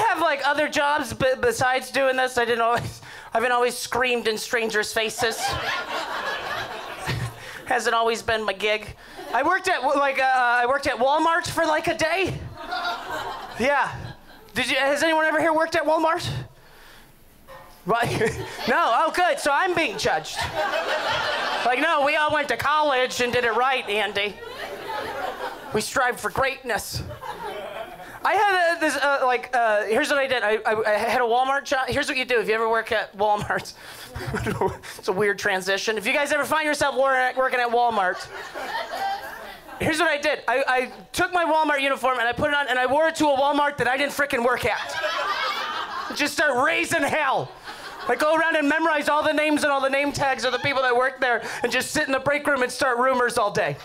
have like other jobs besides doing this. I haven't always screamed in strangers' faces. Hasn't always been my gig. I worked at Walmart for like a day. Yeah. Has anyone ever here worked at Walmart? Right? No. Oh, good. So I'm being judged. Like, no, we all went to college and did it right, Andy. We strive for greatness. I had here's what I did. I had a Walmart job. Here's what you do if you ever work at Walmart. It's a weird transition. If you guys ever find yourself working at Walmart, here's what I did. I took my Walmart uniform and I put it on and I wore it to a Walmart that I didn't frickin' work at. Just start raising hell. I go around and memorize all the names and all the name tags of the people that work there and just sit in the break room and start rumors all day.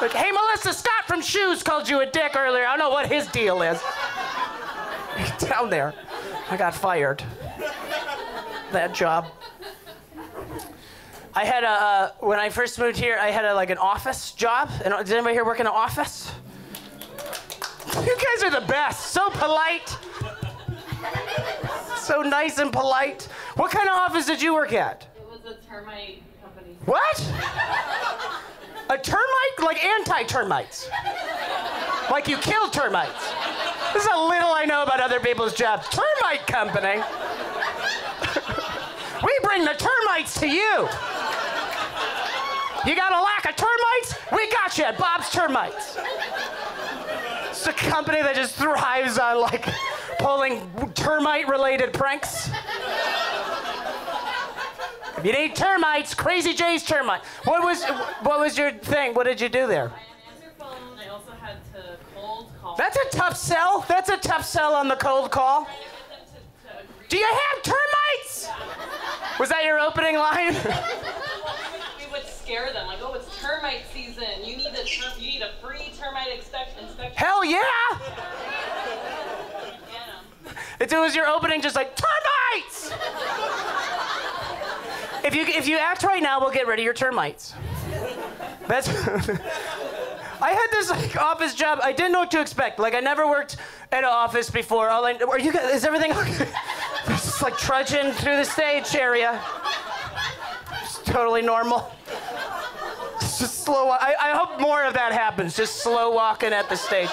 Like, hey, Melissa Scott from Shoes called you a dick earlier. I don't know what his deal is. Down there. I got fired. That job. I had when I first moved here, I had like an office job. And did anybody here work in an office? You guys are the best. So polite. So nice and polite. What kind of office did you work at? It was a termite company. What? A termite? Like anti-termites. Like you kill termites. This is how little I know about other people's jobs. Termite company? We bring the termites to you. You got a lack of termites? We got you at Bob's Termites. It's a company that just thrives on like pulling termite-related pranks. If you need termites, Crazy Jay's Termite. What was your thing? What did you do there? I had an answer phone. I also had to cold call. That's a tough sell. That's a tough sell on the cold call. Do you have termites? Yeah. Was that your opening line? We would scare them like, oh, it's termite season. You need a free termite inspection. Hell yeah! It was your opening, just like, termites! If you act right now, we'll get rid of your termites. That's... I had this like, office job. I didn't know what to expect. Like, I never worked at an office before. Is everything okay? Just like trudging through the stage area. It's totally normal. It's just slow. I hope more of that happens. Just slow walking at the stage.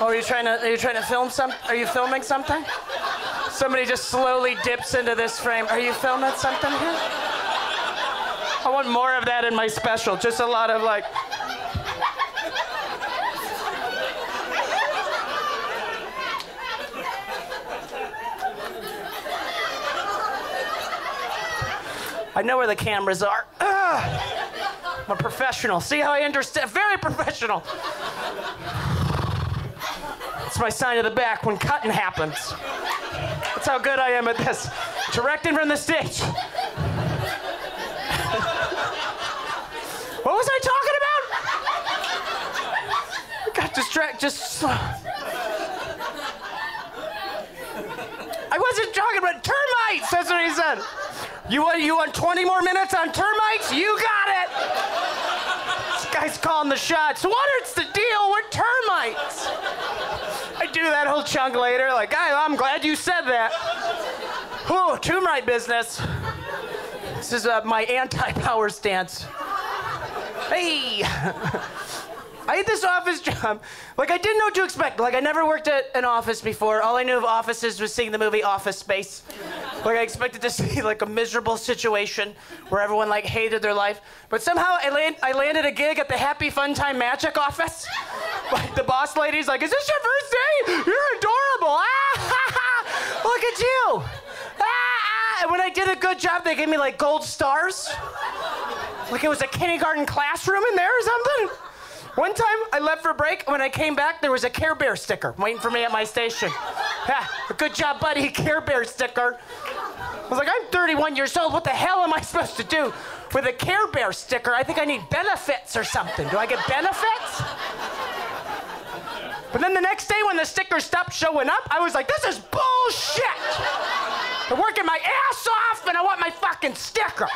Oh, are you trying to film something? Are you filming something? Somebody just slowly dips into this frame. Are you filming something here? I want more of that in my special. Just a lot of like... I know where the cameras are. Ugh. I'm a professional. See how I understand? Very professional. That's my sign of the back when cutting happens. That's how good I am at this. Directing from the stage. What was I talking about? Got distracted. I wasn't talking about termites. That's what he said. You want 20 more minutes on termites? You got it. This guy's calling the shots. What's the deal with termites? I do that whole chunk later, like, I'm glad you said that. Ooh, termite business. This is my anti-power stance. Hey. I had this office job. Like, I didn't know what to expect. Like, I never worked at an office before. All I knew of offices was seeing the movie Office Space. Like, I expected to see, like, a miserable situation where everyone, like, hated their life. But somehow I landed a gig at the Happy Fun Time Magic office. Like, the boss lady's like, is this your first day? You're adorable. Ah, ha, ha. Look at you. Ah, ah. And when I did a good job, they gave me, like, gold stars. Like it was a kindergarten classroom in there or something. One time, I left for break. When I came back, there was a Care Bear sticker waiting for me at my station. Ah, good job, buddy, Care Bear sticker. I was like, I'm 31 years old. What the hell am I supposed to do with a Care Bear sticker? I think I need benefits or something. Do I get benefits? But then the next day, when the sticker stopped showing up, I was like, this is bullshit. I'm working my ass off, and I want my fucking sticker.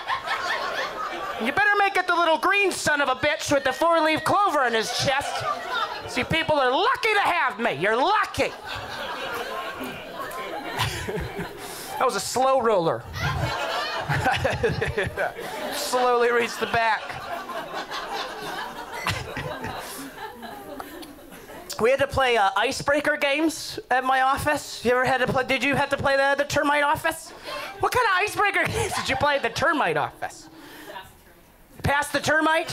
You better make it the little green son of a bitch with the four-leaf clover in his chest. See, people are lucky to have me. You're lucky. I was a slow roller. Slowly reached the back. We had to play icebreaker games at my office. You ever had to play? Did you have to play the termite office? What kind of icebreaker games did you play at the termite office? Pass the termite?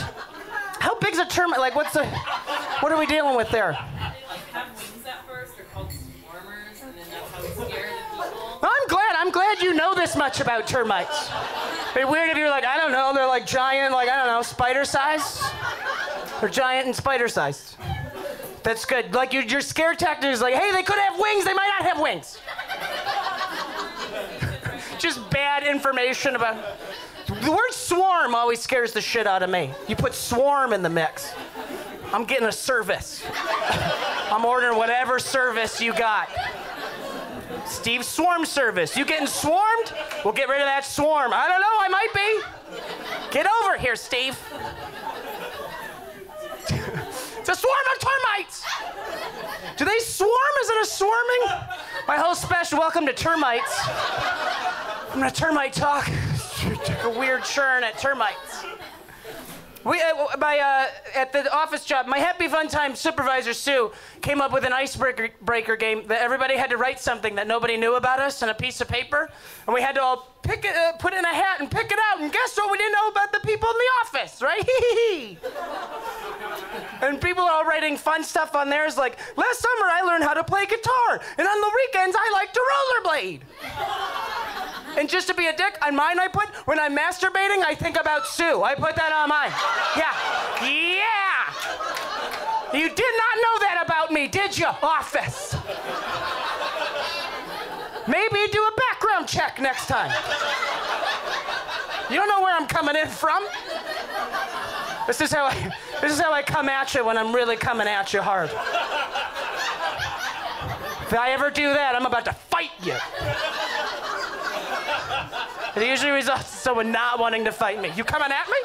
How big's a termite? Like, what are we dealing with there? I'm glad you know this much about termites. It'd be weird if you were like, I don't know, they're like giant, like, I don't know, spider-sized? They're giant and spider-sized. That's good. Like, your scare tactic is like, hey, they could have wings, they might not have wings. Just bad information about... The word swarm always scares the shit out of me. You put swarm in the mix. I'm getting a service. I'm ordering whatever service you got. Steve's swarm service. You getting swarmed? We'll get rid of that swarm. I don't know, I might be. Get over here, Steve. It's a swarm of termites. Do they swarm? Is it a swarming? My whole special, welcome to termites. I'm gonna termite talk. Took a weird churn at termites. At the office job, my happy fun time supervisor, Sue, came up with an icebreaker game that everybody had to write something that nobody knew about us on a piece of paper, and we had to all pick it, put it in a hat and pick it out, and guess what we didn't know about the people in the office, right? And people are all writing fun stuff on theirs, like, last summer I learned how to play guitar, and on the weekends I like to rollerblade. And just to be a dick, on mine I put, when I'm masturbating, I think about Sue. I put that on mine. Yeah. Yeah! You did not know that about me, did you, office? Maybe do a background check next time. You don't know where I'm coming in from. This is how I come at you when I'm really coming at you hard. If I ever do that, I'm about to fight you. It usually results in someone not wanting to fight me. You coming at me?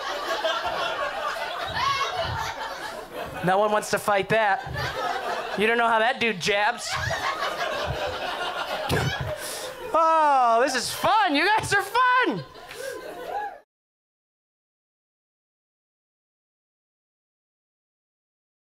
No one wants to fight that. You don't know how that dude jabs. Oh, this is fun. You guys are fun.